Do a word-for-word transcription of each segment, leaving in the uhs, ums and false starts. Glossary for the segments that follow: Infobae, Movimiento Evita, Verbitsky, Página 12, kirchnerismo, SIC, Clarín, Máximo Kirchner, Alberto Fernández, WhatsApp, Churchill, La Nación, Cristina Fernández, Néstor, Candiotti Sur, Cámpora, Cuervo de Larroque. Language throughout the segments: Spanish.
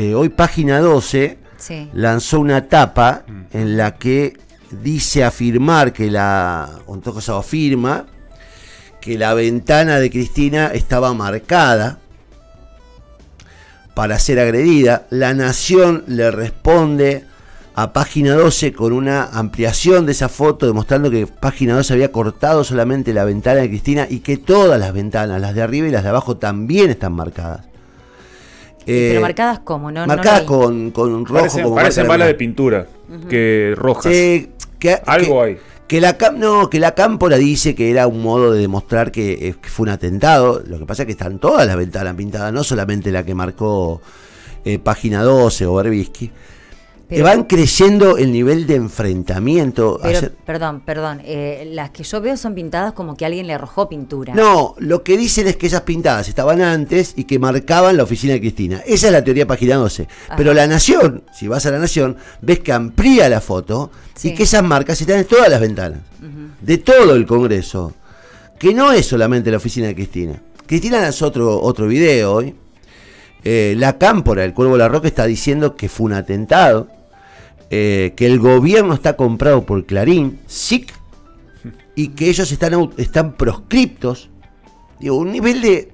Eh, hoy Página doce sí. lanzó una tapa en la que dice afirmar que la, o en todo caso afirma, que la ventana de Cristina estaba marcada para ser agredida. La Nación le responde a Página doce con una ampliación de esa foto, demostrando que Página doce había cortado solamente la ventana de Cristina y que todas las ventanas, las de arriba y las de abajo, también están marcadas. Eh, Pero marcadas como, ¿no? Marcadas no con, con rojo. Parecen, como parecen balas de pintura, uh-huh. que rojas. Eh, que, Algo que, hay. Que la, no, que la Cámpora dice que era un modo de demostrar que, que fue un atentado. Lo que pasa es que están todas las ventanas pintadas, no solamente la que marcó eh, Página doce o Verbitsky. Pero, van creciendo el nivel de enfrentamiento. Pero, ayer... Perdón, perdón. Eh, las que yo veo son pintadas como que alguien le arrojó pintura. No, lo que dicen es que esas pintadas estaban antes y que marcaban la oficina de Cristina. Esa es la teoría Página doce. Ajá. Pero La Nación, si vas a La Nación, ves que amplía la foto sí. y que esas marcas están en todas las ventanas, uh-huh. de todo el Congreso. Que no es solamente la oficina de Cristina. Cristina lanzó otro, otro video hoy. Eh, la Cámpora, el Cuervo de Larroque, está diciendo que fue un atentado. Eh, que el gobierno está comprado por Clarín, S I C, y que ellos están, están proscriptos. Digo, un nivel de,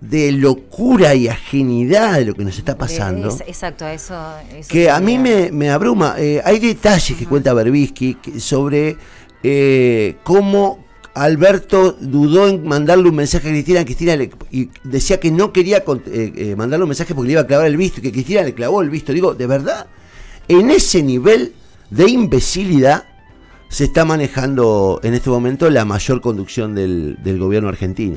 de locura y ajenidad de lo que nos está pasando. Es, exacto, eso, eso que a mí me, me abruma. Eh, hay detalles uh-huh. que cuenta Verbitsky sobre eh, cómo Alberto dudó en mandarle un mensaje a Cristina, Cristina le, y decía que no quería con, eh, eh, mandarle un mensaje porque le iba a clavar el visto, y que Cristina le clavó el visto. Digo, ¿de verdad? En ese nivel de imbecilidad se está manejando en este momento la mayor conducción del, del gobierno argentino.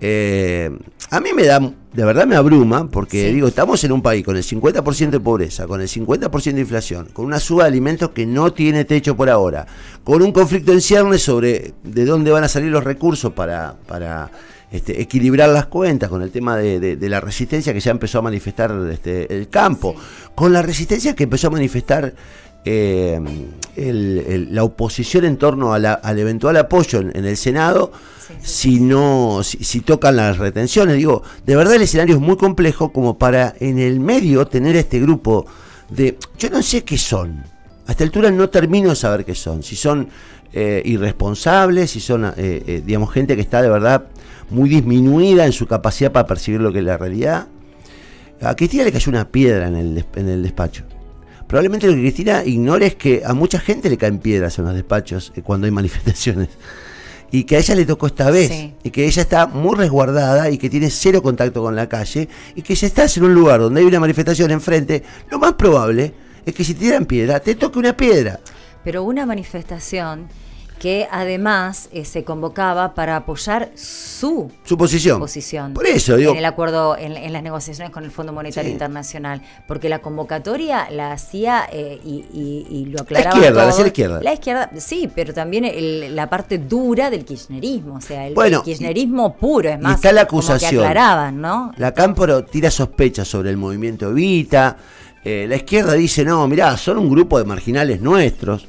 Eh, a mí me da, de verdad me abruma, porque sí. digo, estamos en un país con el cincuenta por ciento de pobreza, con el cincuenta por ciento de inflación, con una suba de alimentos que no tiene techo por ahora, con un conflicto en ciernes sobre de dónde van a salir los recursos para... para Este, equilibrar las cuentas, con el tema de, de, de la resistencia que ya empezó a manifestar este, el campo, sí. con la resistencia que empezó a manifestar eh, el, el, la oposición en torno a la, al eventual apoyo en, en el Senado, sí, sí, si sí. no si, si tocan las retenciones. Digo, de verdad el escenario es muy complejo como para en el medio tener este grupo de... Yo no sé qué son, a esta altura no termino de saber qué son, si son eh, irresponsables, si son eh, eh, digamos gente que está de verdad... muy disminuida en su capacidad para percibir lo que es la realidad. A Cristina le cayó una piedra en el, en el despacho. Probablemente lo que Cristina ignora es que a mucha gente le caen piedras en los despachos cuando hay manifestaciones. Y que a ella le tocó esta vez. Sí. Y que ella está muy resguardada y que tiene cero contacto con la calle. Y que si estás en un lugar donde hay una manifestación enfrente, lo más probable es que si te tiran piedra, te toque una piedra. Pero una manifestación... que además eh, se convocaba para apoyar su, su posición. posición. Por eso, digo. En el acuerdo, en, en las negociaciones con el Fondo Monetario sí. Internacional. Porque la convocatoria la hacía eh, y, y, y lo aclaraba. La izquierda, la izquierda. La izquierda, sí, pero también el, la parte dura del kirchnerismo. O sea, el, bueno, el kirchnerismo y, puro, es más. Y está la acusación. Como que aclaraban, ¿no? La Cámpora tira sospechas sobre el movimiento Evita. Eh, la izquierda dice: no, mirá, son un grupo de marginales nuestros.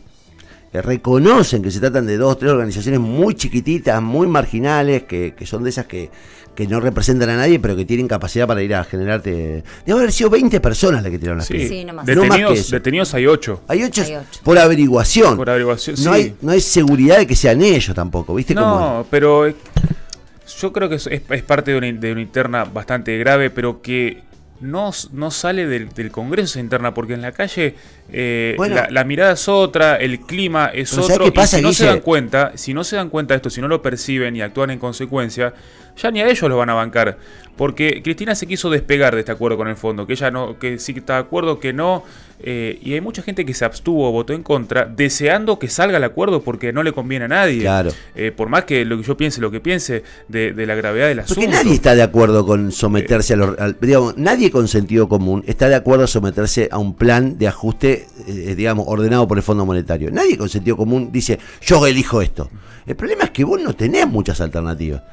Reconocen que se tratan de dos o tres organizaciones muy chiquititas, muy marginales, que, que son de esas que, que no representan a nadie, pero que tienen capacidad para ir a generarte... Debe haber sido veinte personas las que tiraron las sí. sí, no más. Detenidos, no más que eso. Detenidos hay ocho. Hay ocho por averiguación. Por averiguación no, sí. hay, no hay seguridad de que sean ellos tampoco, ¿viste? No, cómo pero yo creo que es, es parte de una, de una interna bastante grave, pero que... No, no sale del, del Congreso interna, porque en la calle eh, bueno, la, la mirada es otra, el clima es otro, y si no dice... se dan cuenta, si no se dan cuenta de esto, si no lo perciben y actúan en consecuencia, ya ni a ellos los van a bancar. Porque Cristina se quiso despegar de este acuerdo con el fondo, que ella no, que sí está de acuerdo, que no, eh, y hay mucha gente que se abstuvo, votó en contra, deseando que salga el acuerdo porque no le conviene a nadie. Claro. Eh, por más que lo que yo piense, lo que piense de, de la gravedad del asunto. Porque nadie está de acuerdo con someterse eh, a los, al, digamos, nadie con sentido común está de acuerdo a someterse a un plan de ajuste, eh, digamos, ordenado por el Fondo Monetario. Nadie con sentido común dice, yo elijo esto. El problema es que vos no tenés muchas alternativas.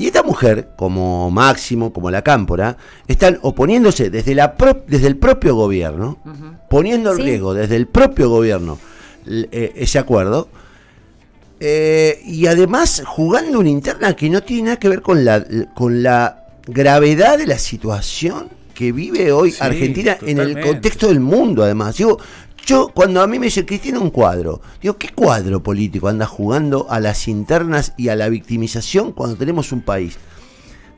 Y esta mujer, como Máximo, como la Cámpora, están oponiéndose desde, la pro desde el propio gobierno, uh-huh. poniendo en ¿Sí? riesgo desde el propio gobierno eh, ese acuerdo, eh, y además jugando una interna que no tiene nada que ver con la, con la gravedad de la situación que vive hoy sí, Argentina totalmente. En el contexto del mundo, además. Digo, yo, cuando a mí me dice Cristina un cuadro, digo, ¿qué cuadro político anda jugando a las internas y a la victimización cuando tenemos un país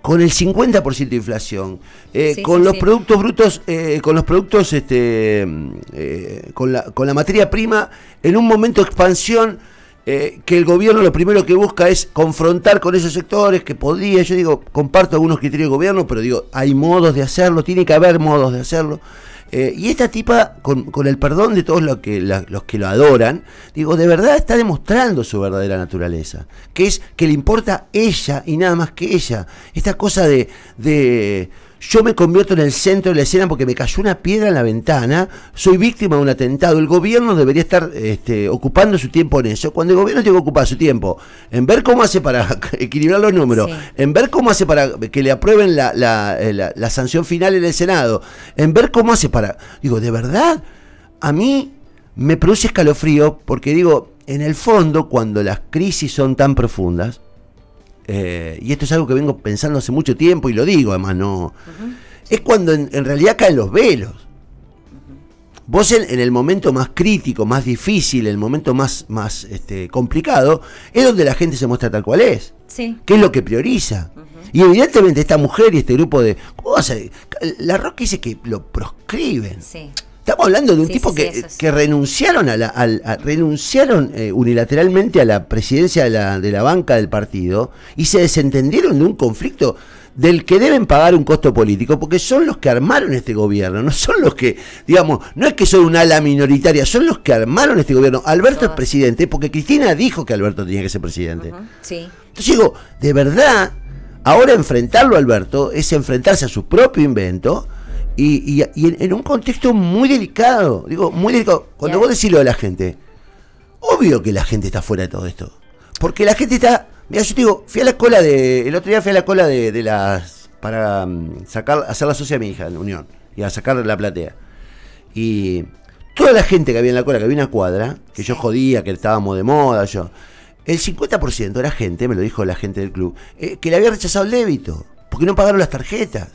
con el cincuenta por ciento de inflación, eh, sí, con, sí, los sí. Brutos, eh, con los productos brutos, con los productos, este, eh, con la con la materia prima en un momento de expansión, eh, que el gobierno lo primero que busca es confrontar con esos sectores que podría? Yo digo, comparto algunos criterios de gobierno, pero digo, hay modos de hacerlo, tiene que haber modos de hacerlo. Eh, y esta tipa, con, con el perdón de todos los que, la, los que lo adoran, digo, de verdad está demostrando su verdadera naturaleza, que es que le importa ella y nada más que ella. Esta cosa de, de yo me convierto en el centro de la escena porque me cayó una piedra en la ventana, soy víctima de un atentado, el gobierno debería estar este, ocupando su tiempo en eso. Cuando el gobierno tiene que ocupar su tiempo en ver cómo hace para equilibrar los números, sí. en ver cómo hace para que le aprueben la, la, la, la sanción final en el Senado, en ver cómo hace para... Digo, de verdad, a mí me produce escalofrío porque digo, en el fondo, cuando las crisis son tan profundas, Eh, y esto es algo que vengo pensando hace mucho tiempo y lo digo, además no uh-huh. es cuando en, en realidad caen los velos. Uh-huh. Vos en, en el momento más crítico, más difícil, el momento más, más este, complicado, es donde la gente se muestra tal cual es, sí. que es lo que prioriza. Uh-huh. Y evidentemente esta mujer y este grupo de... cosas, Larroque dice que lo proscriben. Sí. Estamos hablando de un sí, tipo sí, que, sí, sí. que renunciaron a la a, a, renunciaron eh, unilateralmente a la presidencia de la, de la banca del partido y se desentendieron de un conflicto del que deben pagar un costo político, porque son los que armaron este gobierno, no son los que, digamos, no es que son un ala minoritaria, son los que armaron este gobierno. Alberto es presidente porque Cristina dijo que Alberto tenía que ser presidente. Uh-huh, sí. Entonces digo, de verdad, ahora enfrentarlo a Alberto es enfrentarse a su propio invento. Y, y, y en, en un contexto muy delicado, digo, muy delicado. Cuando yeah. vos decís lo de la gente, obvio que la gente está fuera de todo esto. Porque la gente está... Mira, yo te digo, fui a la cola de... El otro día fui a la cola de, de las... Para sacar, hacer la socia de mi hija en la Unión. Y a sacar la platea. Y toda la gente que había en la cola, que había una cuadra, que yo jodía, que estábamos de moda, yo... El cincuenta por ciento de la gente, me lo dijo la gente del club, eh, que le había rechazado el débito. Porque no pagaron las tarjetas.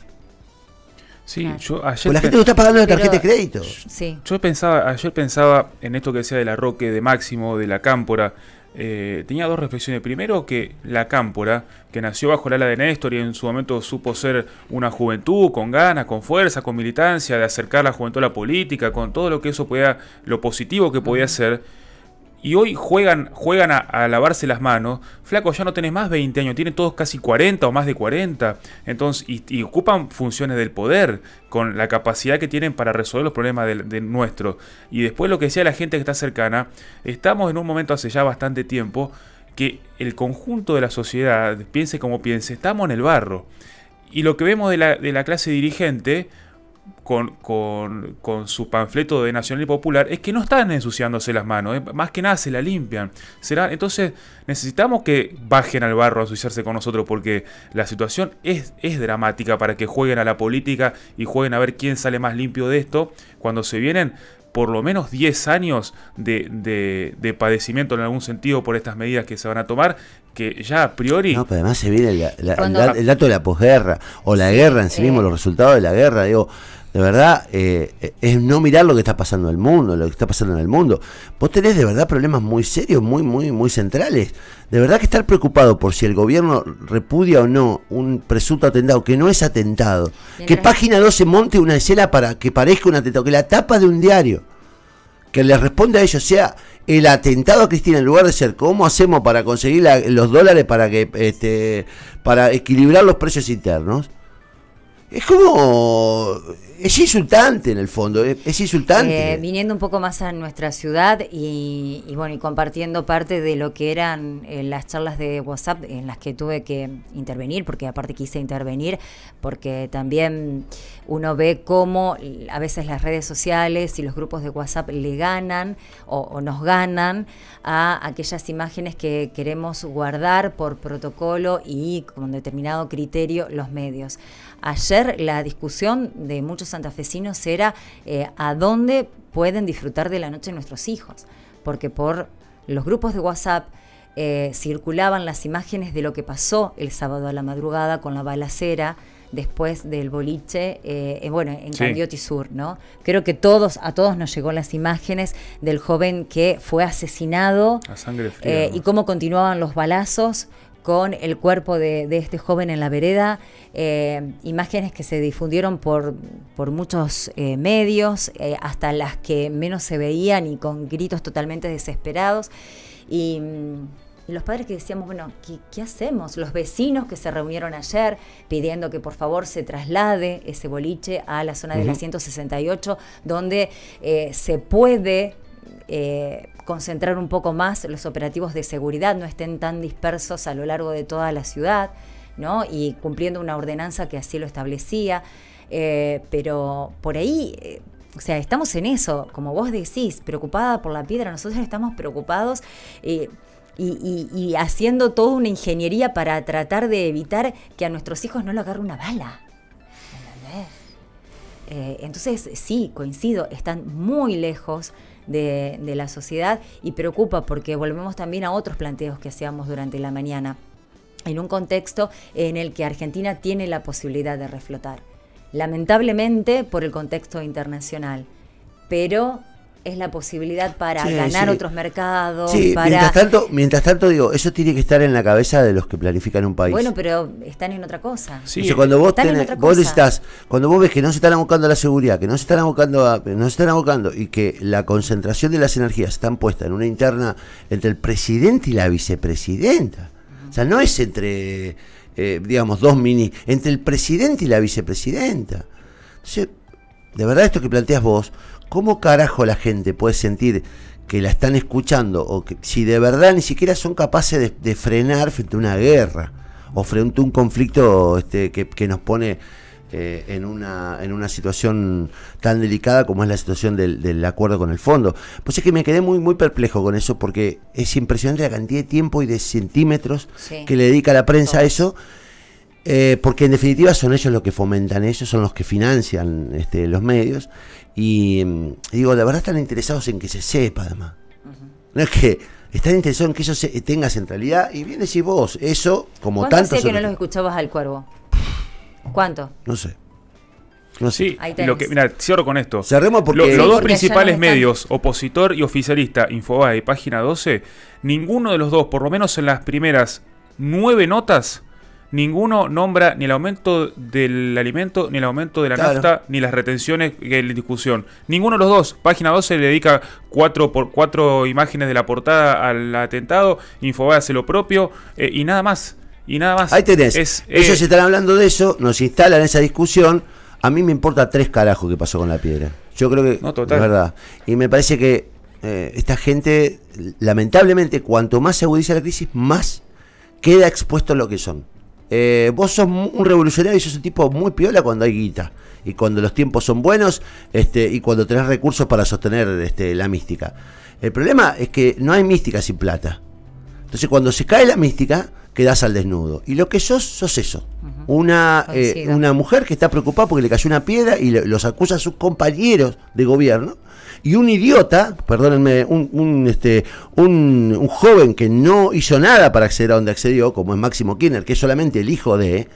Sí, claro. yo ayer pues la gente no está pagando la tarjeta de crédito. Sí. Yo pensaba, ayer pensaba en esto que decía de Larroque, de Máximo, de la Cámpora. Eh, tenía dos reflexiones. Primero, que la Cámpora, que nació bajo el ala de Néstor y en su momento supo ser una juventud con ganas, con fuerza, con militancia, de acercar la juventud a la política, con todo lo que eso podía, lo positivo que podía ser. Y hoy juegan, juegan a, a lavarse las manos. Flaco, ya no tenés más veinte años, tienen todos casi cuarenta o más de cuarenta. Entonces, y, y ocupan funciones del poder con la capacidad que tienen para resolver los problemas de, de nuestro. Y después lo que decía la gente que está cercana, estamos en un momento hace ya bastante tiempo que el conjunto de la sociedad, piense como piense, estamos en el barro. Y lo que vemos de la, de la clase dirigente... Con, con, con su panfleto de Nacional y Popular, es que no están ensuciándose las manos, eh, más que nada se la limpian. Será, entonces necesitamos que bajen al barro a ensuciarse con nosotros, porque la situación es, es dramática para que jueguen a la política y jueguen a ver quién sale más limpio de esto, cuando se vienen por lo menos diez años de, de, de padecimiento en algún sentido por estas medidas que se van a tomar, que ya a priori... No, pero además se viene la, la, Cuando... el, el dato de la posguerra, o la sí, guerra en sí eh... mismo, los resultados de la guerra, digo... De verdad, eh, es no mirar lo que está pasando en el mundo, lo que está pasando en el mundo. Vos tenés de verdad problemas muy serios, muy, muy, muy centrales. De verdad que estar preocupado por si el gobierno repudia o no un presunto atentado, que no es atentado. Bien, que Página doce monte una escena para que parezca un atentado, que la tapa de un diario, que le responda a ellos, sea el atentado a Cristina, en lugar de ser cómo hacemos para conseguir la, los dólares para, que, este, para equilibrar los precios internos. Es como... es insultante en el fondo, es, es insultante. Eh, viniendo un poco más a nuestra ciudad y, y bueno, y compartiendo parte de lo que eran eh, las charlas de WhatsApp en las que tuve que intervenir, porque aparte quise intervenir, porque también uno ve cómo a veces las redes sociales y los grupos de WhatsApp le ganan o, o nos ganan a aquellas imágenes que queremos guardar por protocolo y con determinado criterio los medios. Ayer la discusión de muchos santafesinos era eh, a dónde pueden disfrutar de la noche nuestros hijos, porque por los grupos de WhatsApp eh, circulaban las imágenes de lo que pasó el sábado a la madrugada con la balacera después del boliche, eh, eh, bueno, en sí. Candiotti Sur, ¿no? Creo que todos, a todos nos llegó las imágenes del joven que fue asesinado. A sangre fría, eh, y cómo continuaban los balazos con el cuerpo de, de este joven en la vereda, eh, imágenes que se difundieron por, por muchos eh, medios, eh, hasta las que menos se veían y con gritos totalmente desesperados. Y, y los padres que decíamos, bueno, ¿qué, qué hacemos? Los vecinos que se reunieron ayer pidiendo que por favor se traslade ese boliche a la zona de la ciento sesenta y ocho, donde eh, se puede... Eh, concentrar un poco más los operativos de seguridad, no estén tan dispersos a lo largo de toda la ciudad, ¿no? Y cumpliendo una ordenanza que así lo establecía, eh, pero por ahí, eh, o sea, estamos en eso, como vos decís, preocupada por la piedra, nosotros estamos preocupados eh, y, y, y haciendo toda una ingeniería para tratar de evitar que a nuestros hijos no lo agarre una bala. Eh, entonces, sí, coincido, están muy lejos de, de la sociedad y preocupa porque volvemos también a otros planteos que hacíamos durante la mañana, en un contexto en el que Argentina tiene la posibilidad de reflotar, lamentablemente por el contexto internacional, pero es la posibilidad para sí, ganar sí. otros mercados. Sí, para... mientras tanto, mientras tanto digo, eso tiene que estar en la cabeza de los que planifican un país. Bueno, pero están en otra cosa. Sí, o sea, cuando vos, están tenés, en otra cosa. Vos estás, cuando vos ves que no se están abocando a la seguridad, que no se están abocando a, no se están abocando y que la concentración de las energías están puestas en una interna entre el presidente y la vicepresidenta. Uh-huh. O sea, no es entre, eh, digamos, dos mini, entre el presidente y la vicepresidenta. Entonces, de verdad esto que planteas vos, ¿cómo carajo la gente puede sentir que la están escuchando o que si de verdad ni siquiera son capaces de, de frenar frente a una guerra o frente a un conflicto este, que, que nos pone eh, en, una, en una situación tan delicada como es la situación del, del acuerdo con el fondo? Pues es que me quedé muy muy perplejo con eso porque es impresionante la cantidad de tiempo y de centímetros sí. que le dedica la prensa oh. a eso. Eh, porque en definitiva son ellos los que fomentan, ellos son los que financian este, los medios y digo, la verdad están interesados en que se sepa además, uh-huh. no es que están interesados en que eso se, tenga centralidad y bien decís vos, eso como tanto... ¿Cuánto sé que no los escuchabas al Cuervo? ¿Cuánto? No sé. No sé. Sí, lo que, mirá, cierro con esto. Cerremos porque lo, los sí, dos porque principales no medios, opositor y oficialista, Infobae y Página doce, ninguno de los dos, por lo menos en las primeras nueve notas, ninguno nombra ni el aumento del alimento, ni el aumento de la claro. nafta, ni las retenciones en discusión. Ninguno de los dos. Página doce le dedica cuatro, por, cuatro imágenes de la portada al atentado. Infobae hace lo propio eh, y nada más. Y nada más. Ahí tenés. Es, eh, ellos están hablando de eso, nos instalan esa discusión. A mí me importa tres carajos qué pasó con la piedra. Yo creo que... No, total. La verdad. Y me parece que eh, esta gente, lamentablemente, cuanto más se agudiza la crisis, más queda expuesto a lo que son. Eh, vos sos un revolucionario y sos un tipo muy piola cuando hay guita y cuando los tiempos son buenos este, y cuando tenés recursos para sostener este, la mística. El problema es que no hay mística sin plata. Entonces cuando se cae la mística quedás al desnudo. Y lo que sos, sos eso. Uh-huh. Una, eh, una mujer que está preocupada porque le cayó una piedra y le, los acusa a sus compañeros de gobierno. Y un idiota, perdónenme, un, un, este, un, un joven que no hizo nada para acceder a donde accedió, como es Máximo Kirchner, que es solamente el hijo de,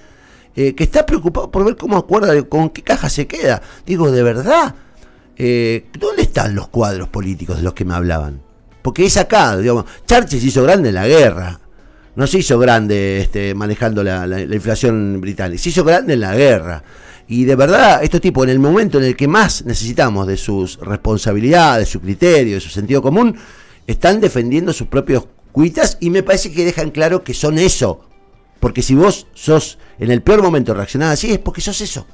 eh, que está preocupado por ver cómo acuerda, de, con qué caja se queda. Digo, de verdad, eh, ¿dónde están los cuadros políticos de los que me hablaban? Porque es acá, digamos, Churchill se hizo grande en la guerra, no se hizo grande este, manejando la, la, la inflación británica, se hizo grande en la guerra. Y de verdad, estos tipos, en el momento en el que más necesitamos de sus responsabilidades, de su criterio, de su sentido común, están defendiendo sus propios cuitas y me parece que dejan claro que son eso. Porque si vos sos, en el peor momento reaccionás así, es porque sos eso.